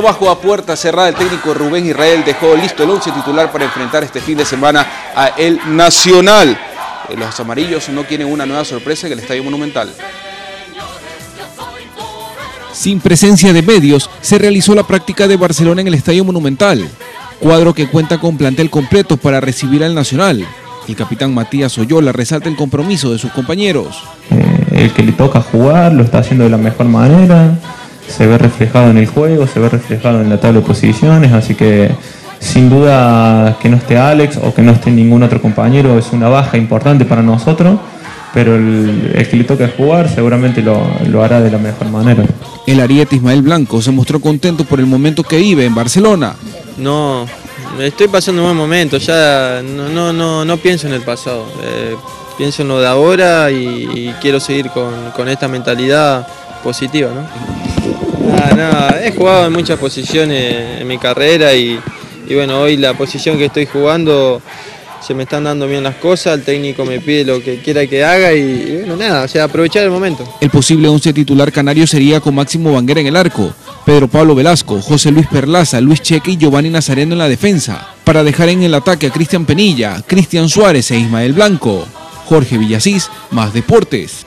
Bajo a puerta cerrada, el técnico Rubén Israel dejó listo el once titular para enfrentar este fin de semana a El Nacional. Los amarillos no quieren una nueva sorpresa en el Estadio Monumental. Sin presencia de medios, se realizó la práctica de Barcelona en el Estadio Monumental, cuadro que cuenta con plantel completo para recibir al Nacional. El capitán Matías Oyola resalta el compromiso de sus compañeros. El que le toca jugar lo está haciendo de la mejor manera. Se ve reflejado en el juego, se ve reflejado en la tabla de posiciones, así que sin duda que no esté Alex o que no esté ningún otro compañero es una baja importante para nosotros, pero el que le toca jugar seguramente lo hará de la mejor manera. El ariete Ismael Blanco se mostró contento por el momento que vive en Barcelona. No, estoy pasando un buen momento, ya no pienso en el pasado, pienso en lo de ahora y quiero seguir con esta mentalidad positiva, ¿no? He jugado en muchas posiciones en mi carrera y bueno, hoy la posición que estoy jugando se me están dando bien las cosas, el técnico me pide lo que quiera que haga y bueno, aprovechar el momento. El posible once titular canario sería con Máximo Banguera en el arco, Pedro Pablo Velasco, José Luis Perlaza, Luis Cheque y Giovanni Nazareno en la defensa, para dejar en el ataque a Cristian Penilla, Cristian Suárez e Ismael Blanco. Jorge Villacís, Más Deportes.